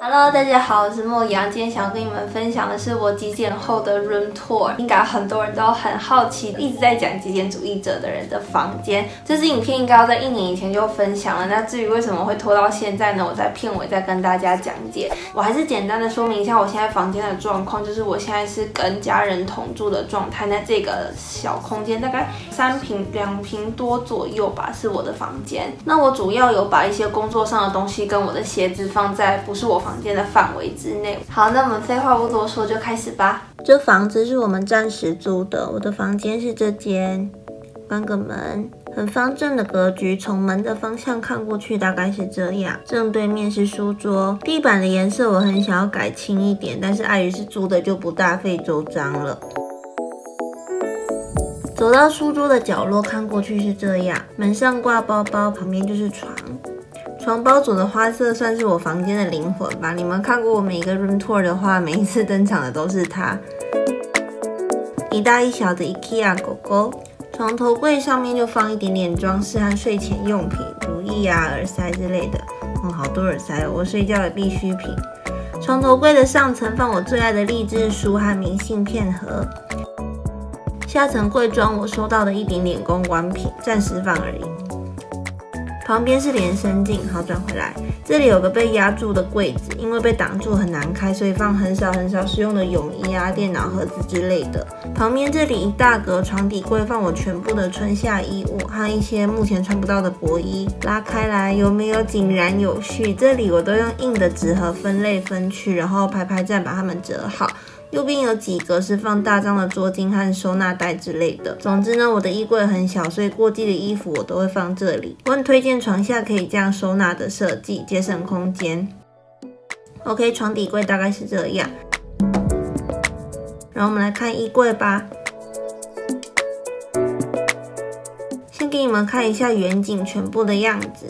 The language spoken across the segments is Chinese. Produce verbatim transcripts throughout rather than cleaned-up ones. Hello， 大家好，我是莫阳。今天想要跟你们分享的是我极简后的 room tour。应该很多人都很好奇，一直在讲极简主义者的人的房间，这支影片应该要在一年以前就分享了。那至于为什么会拖到现在呢？我在片尾再跟大家讲解。我还是简单的说明一下我现在房间的状况，就是我现在是跟家人同住的状态。那这个小空间大概三平两平多左右吧，是我的房间。那我主要有把一些工作上的东西跟我的鞋子放在不是我房间的范围之内。好，那我们废话不多说，就开始吧。这房子是我们暂时租的，我的房间是这间。关个门，很方正的格局，从门的方向看过去大概是这样。正对面是书桌，地板的颜色我很想要改清一点，但是碍于是租的就不大费周章了。走到书桌的角落，看过去是这样，门上挂包包，旁边就是床。床包组的花色算是我房间的灵魂吧，你们看过我每一个 room tour 的话，每一次登场的都是它。一大一小的 IKEA 狗狗，床头柜上面就放一点点装饰和睡前用品，如意啊、耳塞之类的。嗯，好多耳塞哦，我睡觉的必需品。床头柜的上层放我最爱的励志书和明信片盒，下层柜装我收到的一点点公关品，暂时放而已。旁边是连身镜，好，转回来。这里有个被压住的柜子，因为被挡住很难开，所以放很少很少使用的泳衣啊、电脑盒子之类的。旁边这里一大格床底柜，放我全部的春夏衣物和一些目前穿不到的薄衣。拉开来，有没有井然有序？这里我都用硬的纸盒分类分区，然后排排站把它们折好。右边有几格是放大张的桌巾和收纳袋之类的。总之呢，我的衣柜很小，所以过季的衣服我都会放这里。我很推荐床下可以这样收纳的设计，节省空间。OK， 床底柜大概是这样。然后我们来看衣柜吧。先给你们看一下远景全部的样子。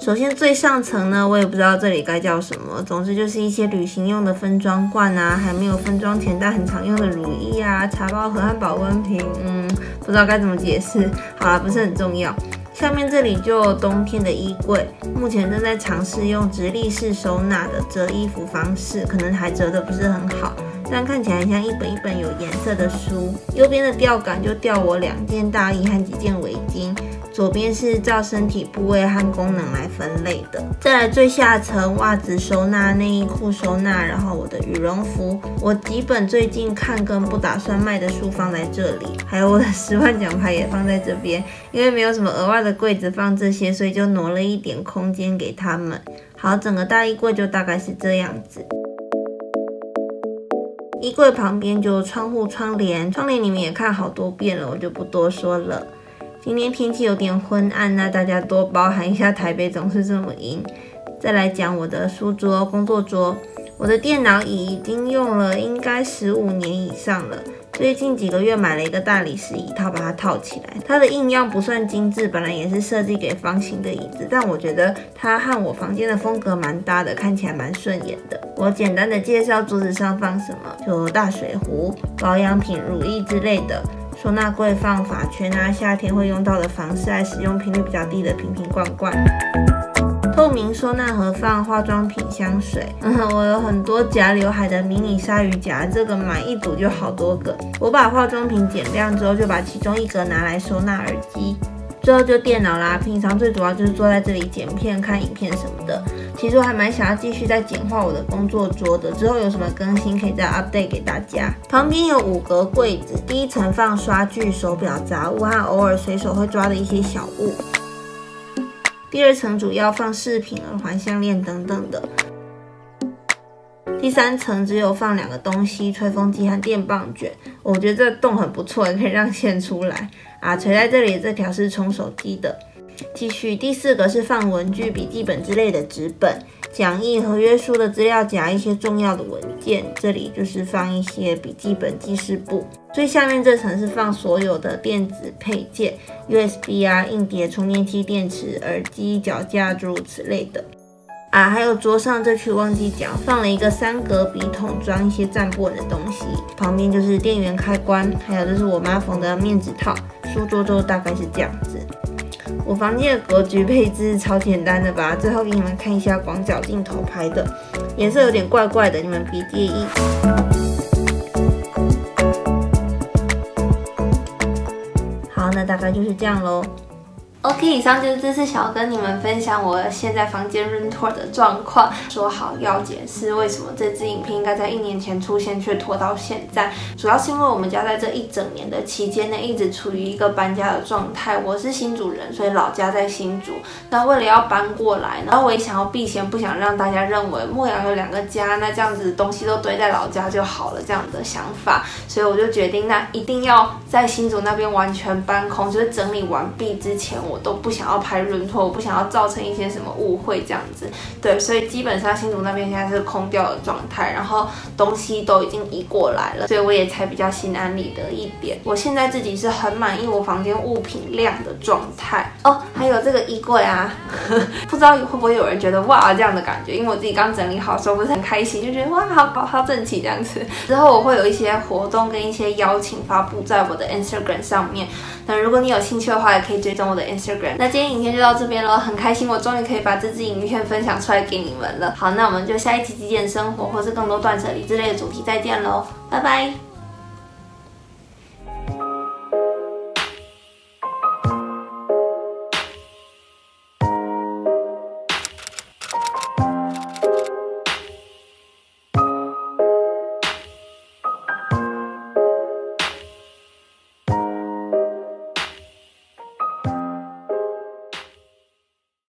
首先最上层呢，我也不知道这里该叫什么，总之就是一些旅行用的分装罐啊，还没有分装前但很常用的乳液啊、茶包盒和保温瓶，嗯，不知道该怎么解释，好啦，不是很重要。下面这里就有冬天的衣柜，目前正在尝试用直立式收纳的折衣服方式，可能还折得不是很好，但看起来很像一本一本有颜色的书。右边的吊杆就吊我两件大衣和几件围巾。左边是照身体部位和功能来分类的，再来最下层袜子收纳、内衣裤收纳，然后我的羽绒服，我几本最近看跟不打算卖的书放在这里，还有我的十万奖牌也放在这边，因为没有什么额外的柜子放这些，所以就挪了一点空间给他们。好，整个大衣柜就大概是这样子。衣柜旁边就有窗户、窗帘，窗帘你们也看好多遍了，我就不多说了。今天天气有点昏暗，那大家多包涵一下，台北总是这么阴。再来讲我的书桌、工作桌，我的电脑椅已经用了应该十五年以上了。最近几个月买了一个大理石椅套，把它套起来。它的印样不算精致，本来也是设计给方形的椅子，但我觉得它和我房间的风格蛮搭的，看起来蛮顺眼的。我简单的介绍桌子上放什么，就大水壶、保养品、乳液之类的。收纳柜放发圈啊，夏天会用到的防晒，使用频率比较低的瓶瓶罐罐。透明收纳盒放化妆品、香水。嗯，我有很多夹刘海的迷你鲨鱼夹，这个买一组就好多个。我把化妆品减量之后，就把其中一格拿来收纳耳机。最后就电脑啦，平常最主要就是坐在这里剪片、看影片什么的。其实我还蛮想要继续再简化我的工作桌的，之后有什么更新可以再 update 给大家。旁边有五格柜子，第一层放刷具、手表、杂物和偶尔随手会抓的一些小物。第二层主要放饰品、耳环、项链等等的。第三层只有放两个东西，吹风机和电棒卷。我觉得这洞很不错，也可以让线出来啊。垂在这里这条是充手机的。继续，第四个是放文具、笔记本之类的纸本、讲义、合约书的资料夹，一些重要的文件。这里就是放一些笔记本、记事簿。最下面这层是放所有的电子配件 ，U S B 啊、硬碟、充电器、电池、耳机、脚架，诸如此类的。啊，还有桌上这区忘记讲，放了一个三格笔筒，装一些站不稳的东西。旁边就是电源开关，还有就是我妈缝的面纸套。书桌就大概是这样子。我房间的格局配置超简单的吧？最后给你们看一下广角镜头拍的，颜色有点怪怪的，你们别介意。好，那大概就是这样喽。 OK， 以上就是这次想要跟你们分享我现在房间 room tour 的状况。说好要解释为什么这支影片应该在一年前出现，却拖到现在，主要是因为我们家在这一整年的期间内一直处于一个搬家的状态。我是新竹人，所以老家在新竹。那为了要搬过来，然后我也想要避嫌，不想让大家认为牧羊有两个家，那这样子东西都堆在老家就好了这样的想法，所以我就决定，那一定要在新竹那边完全搬空，就是整理完毕之前。 我都不想要拍room tour，我不想要造成一些什么误会这样子，对，所以基本上新竹那边现在是空掉的状态，然后东西都已经移过来了，所以我也才比较心安理得一点。我现在自己是很满意我房间物品量的状态哦，还有这个衣柜啊，呵呵不知道会不会有人觉得哇这样的感觉，因为我自己刚整理好的时候不是很开心，就觉得哇好好好整齐这样子。之后我会有一些活动跟一些邀请发布在我的 Instagram 上面，那如果你有兴趣的话，也可以追踪我的 Instagram。 那今天影片就到这边咯，很开心我终于可以把这支影片分享出来给你们了。好，那我们就下一期极简生活或是更多断舍离之类的主题再见咯，拜拜。